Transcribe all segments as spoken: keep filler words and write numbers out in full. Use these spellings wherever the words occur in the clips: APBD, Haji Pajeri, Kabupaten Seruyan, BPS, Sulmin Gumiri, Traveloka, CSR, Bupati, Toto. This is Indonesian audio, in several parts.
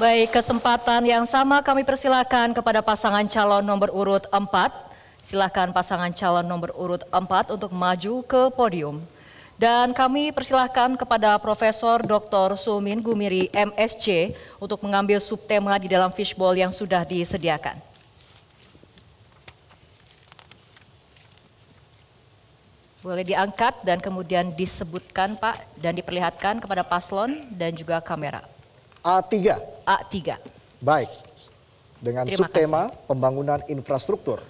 Baik, kesempatan yang sama kami persilakan kepada pasangan calon nomor urut empat. Silakan pasangan calon nomor urut empat untuk maju ke podium. Dan kami persilahkan kepada Profesor Doktor Sulmin Gumiri M S C untuk mengambil subtema di dalam fishbowl yang sudah disediakan. Boleh diangkat dan kemudian disebutkan Pak dan diperlihatkan kepada paslon dan juga kamera. A tiga. A tiga. Baik. Dengan Terima subtema kasih. Pembangunan infrastruktur.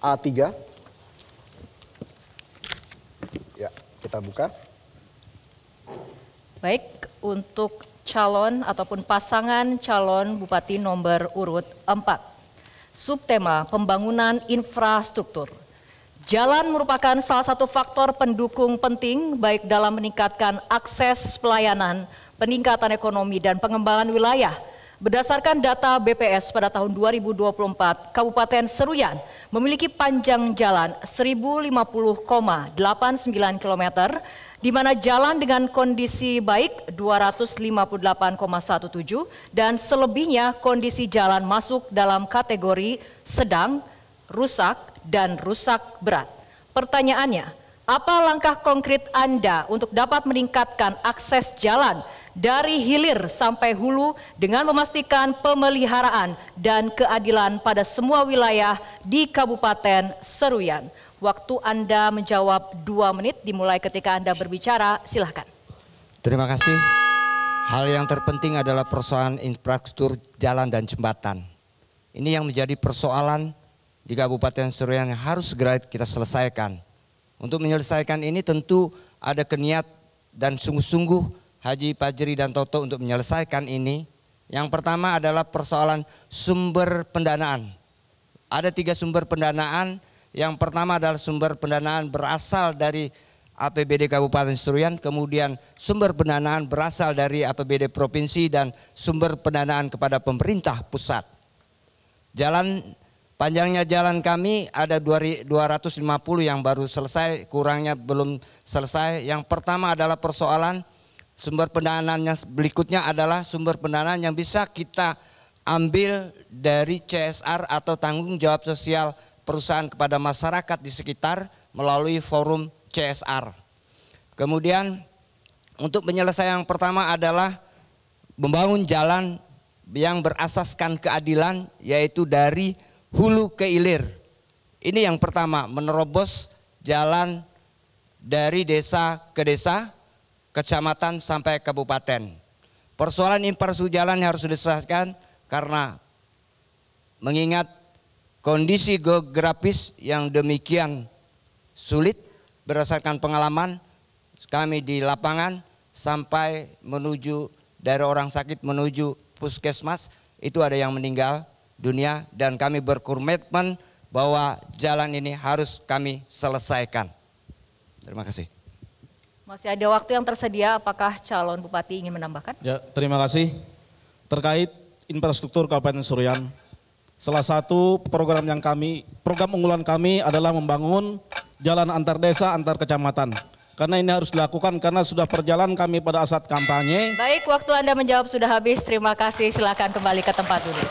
A tiga. Kita buka. Baik, untuk calon ataupun pasangan calon Bupati nomor urut empat. Subtema pembangunan infrastruktur. Jalan merupakan salah satu faktor pendukung penting baik dalam meningkatkan akses pelayanan, peningkatan ekonomi dan pengembangan wilayah. Berdasarkan data B P S pada tahun dua ribu dua puluh empat, Kabupaten Seruyan memiliki panjang jalan seribu lima puluh koma delapan sembilan kilometer, di mana jalan dengan kondisi baik dua ratus lima puluh delapan koma satu tujuh dan selebihnya kondisi jalan masuk dalam kategori sedang, rusak, dan rusak berat. Pertanyaannya, apa langkah konkret Anda untuk dapat meningkatkan akses jalan dari hilir sampai hulu dengan memastikan pemeliharaan dan keadilan pada semua wilayah di Kabupaten Seruyan? Waktu Anda menjawab dua menit dimulai ketika Anda berbicara, silahkan. Terima kasih. Hal yang terpenting adalah persoalan infrastruktur jalan dan jembatan. Ini yang menjadi persoalan di Kabupaten Seruyan yang harus segera kita selesaikan. Untuk menyelesaikan ini tentu ada keniat dan sungguh-sungguh Haji Pajeri dan Toto untuk menyelesaikan ini. Yang pertama adalah persoalan sumber pendanaan. Ada tiga sumber pendanaan. Yang pertama adalah sumber pendanaan berasal dari A P B D Kabupaten Seruyan, kemudian sumber pendanaan berasal dari A P B D Provinsi dan sumber pendanaan kepada pemerintah pusat. Jalan, panjangnya jalan kami ada dua ratus lima puluh yang baru selesai, kurangnya belum selesai. Yang pertama adalah persoalan sumber pendanaan yang berikutnya adalah sumber pendanaan yang bisa kita ambil dari C S R atau tanggung jawab sosial perusahaan kepada masyarakat di sekitar melalui forum C S R. Kemudian untuk penyelesaian yang pertama adalah membangun jalan yang berasaskan keadilan yaitu dari hulu ke hilir. Ini yang pertama, menerobos jalan dari desa ke desa, kecamatan sampai kabupaten. Persoalan infrastruktur jalan harus diselesaikan karena mengingat kondisi geografis yang demikian sulit berdasarkan pengalaman kami di lapangan sampai menuju dari orang sakit menuju puskesmas itu ada yang meninggal dunia dan kami berkomitmen bahwa jalan ini harus kami selesaikan. Terima kasih. Masih ada waktu yang tersedia, apakah calon bupati ingin menambahkan? Ya, terima kasih. Terkait infrastruktur Kabupaten Seruyan, salah satu program yang kami, program unggulan kami adalah membangun jalan antar desa, antar kecamatan. Karena ini harus dilakukan karena sudah perjalanan kami pada saat kampanye. Baik, waktu Anda menjawab sudah habis. Terima kasih, silakan kembali ke tempat duduk.